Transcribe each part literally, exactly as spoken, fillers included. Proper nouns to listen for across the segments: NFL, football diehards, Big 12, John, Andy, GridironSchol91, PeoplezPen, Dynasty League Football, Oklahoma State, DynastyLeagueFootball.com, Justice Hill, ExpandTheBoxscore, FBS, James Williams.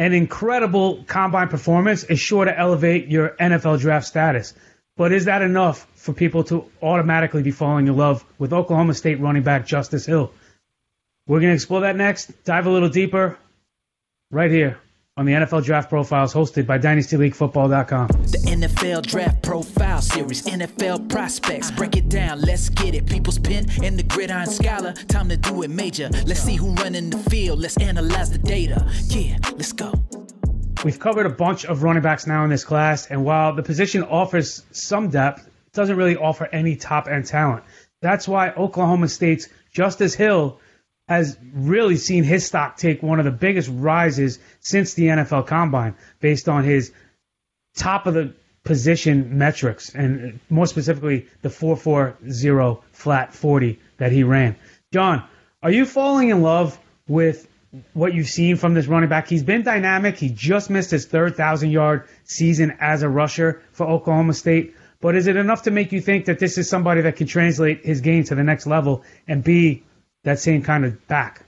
An incredible combine performance is sure to elevate your N F L draft status. But is that enough for people to automatically be falling in love with Oklahoma State running back Justice Hill? We're going to explore that next, dive a little deeper, right here on the N F L Draft Profiles, hosted by Dynasty League Football dot com. The N F L Draft Profile Series, N F L prospects. Break it down, let's get it. People's Pen and the Gridiron Scholar. Time to do it major. Let's see who running the field. Let's analyze the data. Yeah, let's go. We've covered a bunch of running backs now in this class, and while the position offers some depth, it doesn't really offer any top-end talent. That's why Oklahoma State's Justice Hill has really seen his stock take one of the biggest rises since the N F L Combine based on his top-of-the-position metrics, and more specifically, the four forty flat forty that he ran. John, are you falling in love with what you've seen from this running back? He's been dynamic. He just missed his third thousand-yard season as a rusher for Oklahoma State. But is it enough to make you think that this is somebody that can translate his game to the next level and be that same kind of back?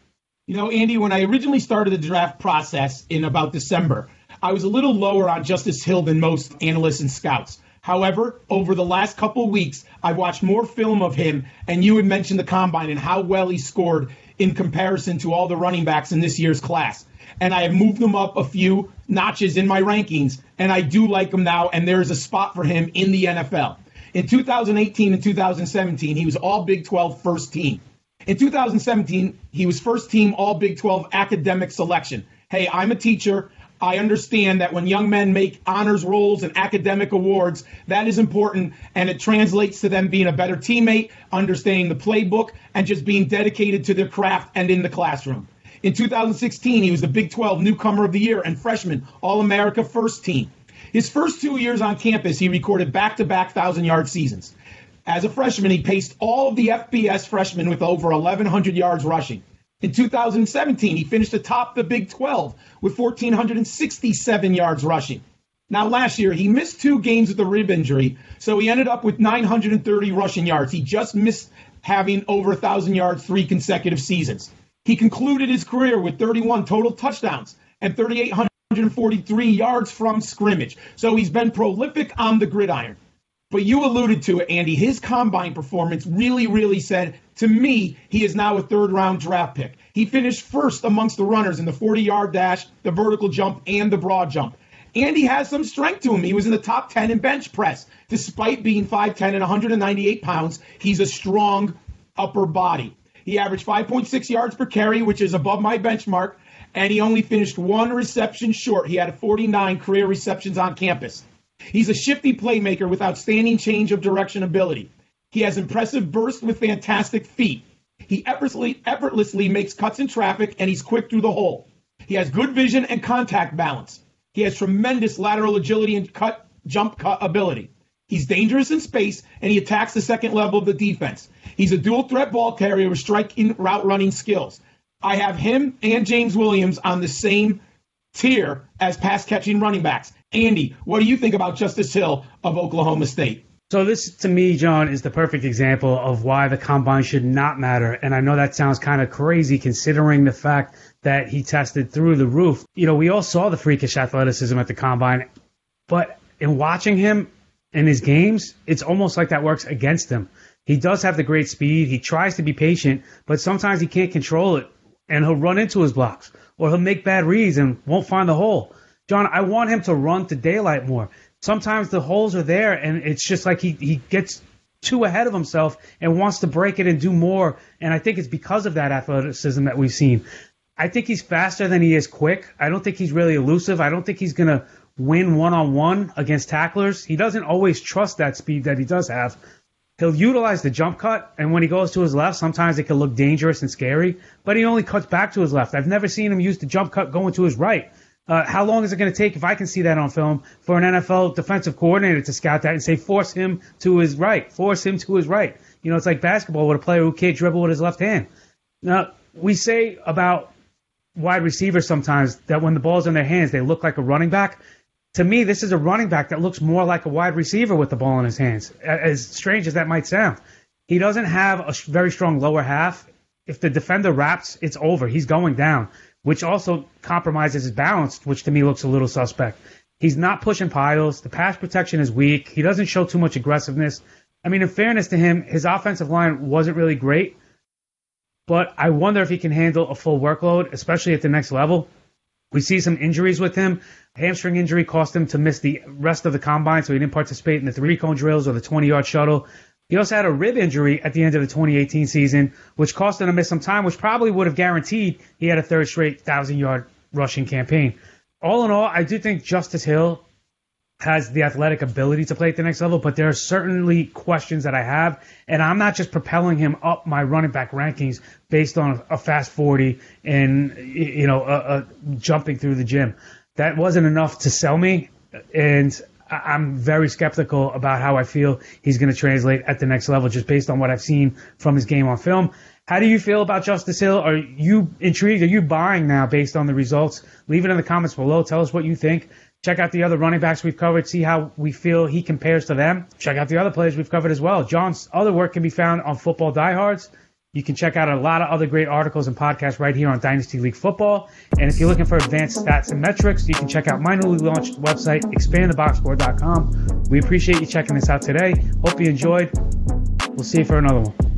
You know, Andy, when I originally started the draft process in about December, I was a little lower on Justice Hill than most analysts and scouts. However, over the last couple weeks, I've watched more film of him, and you had mentioned the combine and how well he scored in comparison to all the running backs in this year's class. And I have moved him up a few notches in my rankings, and I do like him now, and there is a spot for him in the N F L. In two thousand eighteen and two thousand seventeen, he was all Big twelve first team. In two thousand seventeen, he was first team all Big twelve academic selection. Hey, I'm a teacher. I understand that when young men make honors rolls and academic awards, that is important, and it translates to them being a better teammate, understanding the playbook, and just being dedicated to their craft and in the classroom. In two thousand sixteen, he was the Big twelve Newcomer of the Year and freshman All-America first team. His first two years on campus, he recorded back-to-back thousand-yard seasons. As a freshman, he paced all of the F B S freshmen with over eleven hundred yards rushing. In two thousand seventeen, he finished atop the Big twelve with one thousand four hundred sixty-seven yards rushing. Now, last year, he missed two games with a rib injury, so he ended up with nine hundred thirty rushing yards. He just missed having over one thousand yards three consecutive seasons. He concluded his career with thirty-one total touchdowns and three thousand eight hundred forty-three yards from scrimmage. So he's been prolific on the gridiron. But you alluded to it, Andy. His combine performance really, really said, to me, he is now a third-round draft pick. He finished first amongst the runners in the forty-yard dash, the vertical jump, and the broad jump. And he has some strength to him. He was in the top ten in bench press. Despite being five ten and one hundred ninety-eight pounds, he's a strong upper body. He averaged five point six yards per carry, which is above my benchmark, and he only finished one reception short. He had forty-nine career receptions on campus. He's a shifty playmaker with outstanding change of direction ability. He has impressive bursts with fantastic feet. He effortlessly, effortlessly makes cuts in traffic, and he's quick through the hole. He has good vision and contact balance. He has tremendous lateral agility and cut jump cut ability. He's dangerous in space, and he attacks the second level of the defense. He's a dual-threat ball carrier with striking route-running skills. I have him and James Williams on the same tier as pass-catching running backs. Andy, what do you think about Justice Hill of Oklahoma State? So this, to me, John, is the perfect example of why the combine should not matter. And I know that sounds kind of crazy considering the fact that he tested through the roof. You know, we all saw the freakish athleticism at the combine, but in watching him in his games, it's almost like that works against him. He does have the great speed. He tries to be patient, but sometimes he can't control it, and he'll run into his blocks, or he'll make bad reads and won't find the hole. John, I want him to run to daylight more. Sometimes the holes are there, and it's just like he, he gets too ahead of himself and wants to break it and do more, and I think it's because of that athleticism that we've seen. I think he's faster than he is quick. I don't think he's really elusive. I don't think he's going to win one-on-one against tacklers. He doesn't always trust that speed that he does have. He'll utilize the jump cut, and when he goes to his left, sometimes it can look dangerous and scary, but he only cuts back to his left. I've never seen him use the jump cut going to his right. Uh, how long is it going to take, if I can see that on film, for an N F L defensive coordinator to scout that and say, force him to his right, force him to his right? You know, it's like basketball with a player who can't dribble with his left hand. Now, we say about wide receivers sometimes that when the ball's in their hands, they look like a running back. To me, this is a running back that looks more like a wide receiver with the ball in his hands, as strange as that might sound. He doesn't have a very strong lower half. If the defender wraps, it's over. He's going down. which also compromises his balance, which to me looks a little suspect. He's not pushing piles. The pass protection is weak. He doesn't show too much aggressiveness. I mean, in fairness to him, his offensive line wasn't really great, but I wonder if he can handle a full workload, especially at the next level. We see some injuries with him. A hamstring injury cost him to miss the rest of the combine, so he didn't participate in the three-cone drills or the twenty-yard shuttle. He also had a rib injury at the end of the twenty eighteen season, which cost him to miss some time, which probably would have guaranteed he had a third straight one thousand-yard rushing campaign. All in all, I do think Justice Hill has the athletic ability to play at the next level, but there are certainly questions that I have, and I'm not just propelling him up my running back rankings based on a fast forty and, you know, a, a jumping through the gym. That wasn't enough to sell me, and I'm very skeptical about how I feel he's going to translate at the next level just based on what I've seen from his game on film. How do you feel about Justice Hill? Are you intrigued? Are you buying now based on the results? Leave it in the comments below. Tell us what you think. Check out the other running backs we've covered. See how we feel he compares to them. Check out the other players we've covered as well. John's other work can be found on Football Diehards. You can check out a lot of other great articles and podcasts right here on Dynasty League Football. And if you're looking for advanced stats and metrics, you can check out my newly launched website, expand the box score dot com. We appreciate you checking this out today. Hope you enjoyed. We'll see you for another one.